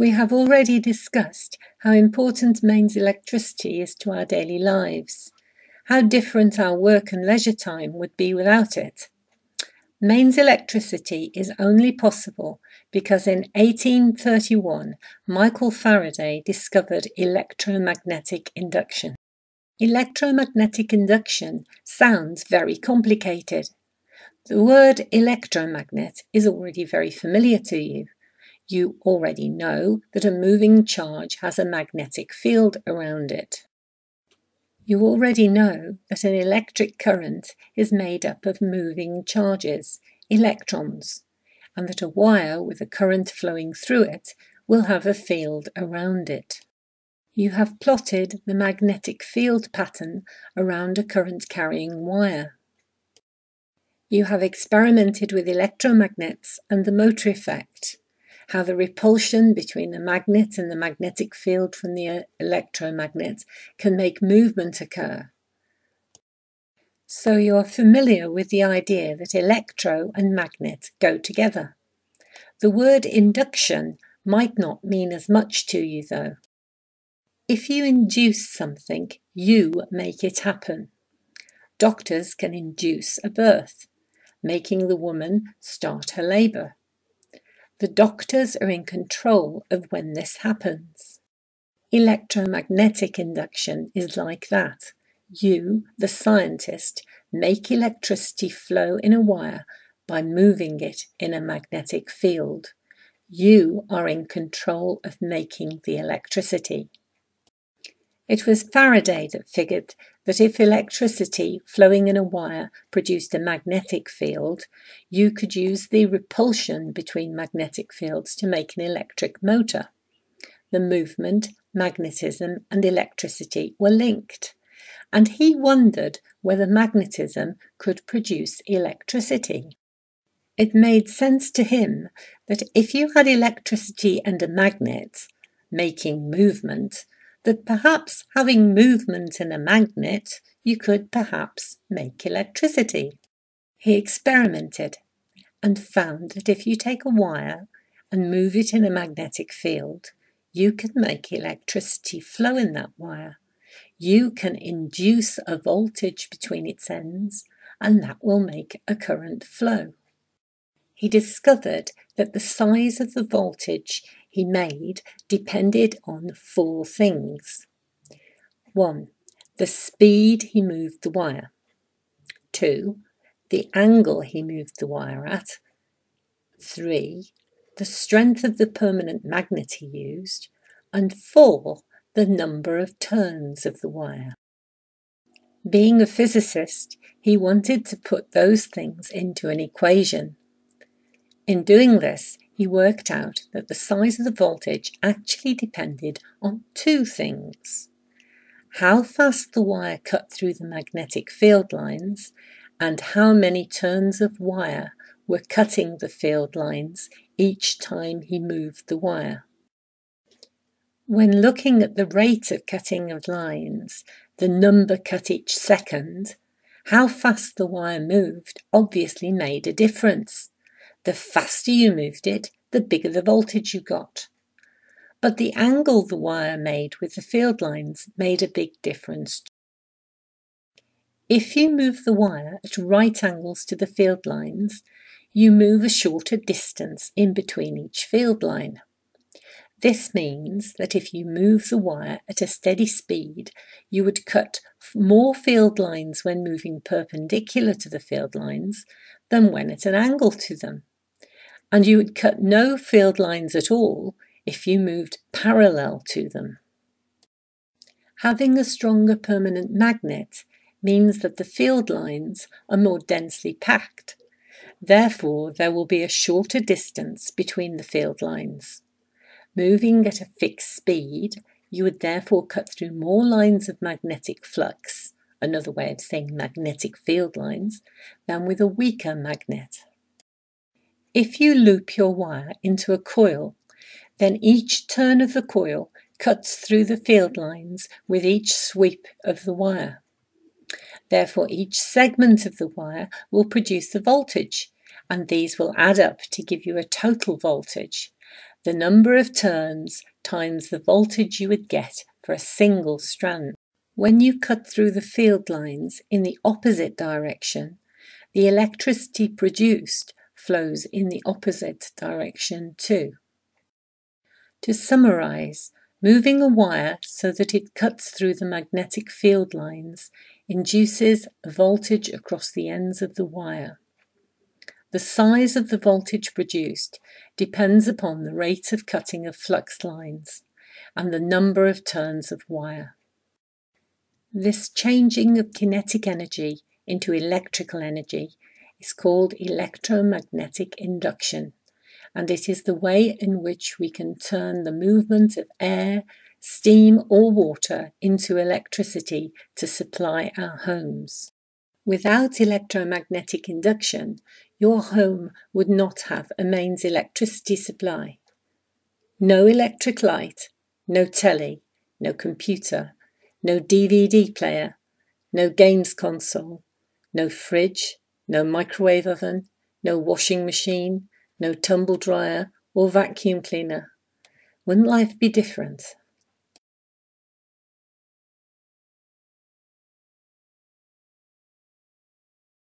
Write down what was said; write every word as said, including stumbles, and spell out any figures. We have already discussed how important mains electricity is to our daily lives, how different our work and leisure time would be without it. Mains electricity is only possible because in eighteen thirty-one Michael Faraday discovered electromagnetic induction. Electromagnetic induction sounds very complicated. The word electromagnet is already very familiar to you. You already know that a moving charge has a magnetic field around it. You already know that an electric current is made up of moving charges, electrons, and that a wire with a current flowing through it will have a field around it. You have plotted the magnetic field pattern around a current-carrying wire. You have experimented with electromagnets and the motor effect, how the repulsion between the magnet and the magnetic field from the electromagnet can make movement occur. So you are familiar with the idea that electro and magnet go together. The word induction might not mean as much to you though. If you induce something, you make it happen. Doctors can induce a birth, making the woman start her labour. The doctors are in control of when this happens. Electromagnetic induction is like that. You, the scientist, make electricity flow in a wire by moving it in a magnetic field. You are in control of making the electricity. It was Faraday that figured that if electricity flowing in a wire produced a magnetic field, you could use the repulsion between magnetic fields to make an electric motor. The movement, magnetism and electricity were linked, and he wondered whether magnetism could produce electricity. It made sense to him that if you had electricity and a magnet making movement, that perhaps having movement in a magnet, you could perhaps make electricity. He experimented and found that if you take a wire and move it in a magnetic field, you can make electricity flow in that wire. You can induce a voltage between its ends, and that will make a current flow. He discovered that the size of the voltage he made depended on four things. one. The speed he moved the wire. two. The angle he moved the wire at. three. The strength of the permanent magnet he used. And four. The number of turns of the wire. Being a physicist, he wanted to put those things into an equation. In doing this, he worked out that the size of the voltage actually depended on two things: how fast the wire cut through the magnetic field lines and how many turns of wire were cutting the field lines each time he moved the wire. When looking at the rate of cutting of lines, the number cut each second, how fast the wire moved obviously made a difference. The faster you moved it, the bigger the voltage you got. But the angle the wire made with the field lines made a big difference. If you move the wire at right angles to the field lines, you move a shorter distance in between each field line. This means that if you move the wire at a steady speed, you would cut more field lines when moving perpendicular to the field lines than when at an angle to them. And you would cut no field lines at all if you moved parallel to them. Having a stronger permanent magnet means that the field lines are more densely packed. Therefore, there will be a shorter distance between the field lines. Moving at a fixed speed, you would therefore cut through more lines of magnetic flux, another way of saying magnetic field lines, than with a weaker magnet. If you loop your wire into a coil, then each turn of the coil cuts through the field lines with each sweep of the wire. Therefore, each segment of the wire will produce a voltage, and these will add up to give you a total voltage. the number of turns times the voltage you would get for a single strand. When you cut through the field lines in the opposite direction, the electricity produced flows in the opposite direction too. To summarise, moving a wire so that it cuts through the magnetic field lines induces a voltage across the ends of the wire. The size of the voltage produced depends upon the rate of cutting of flux lines and the number of turns of wire. This changing of kinetic energy into electrical energy is called electromagnetic induction, and it is the way in which we can turn the movement of air, steam or water into electricity to supply our homes. Without electromagnetic induction, your home would not have a mains electricity supply. No electric light, no telly, no computer, no D V D player, no games console, no fridge, no microwave oven, no washing machine, no tumble dryer or vacuum cleaner. Wouldn't life be different?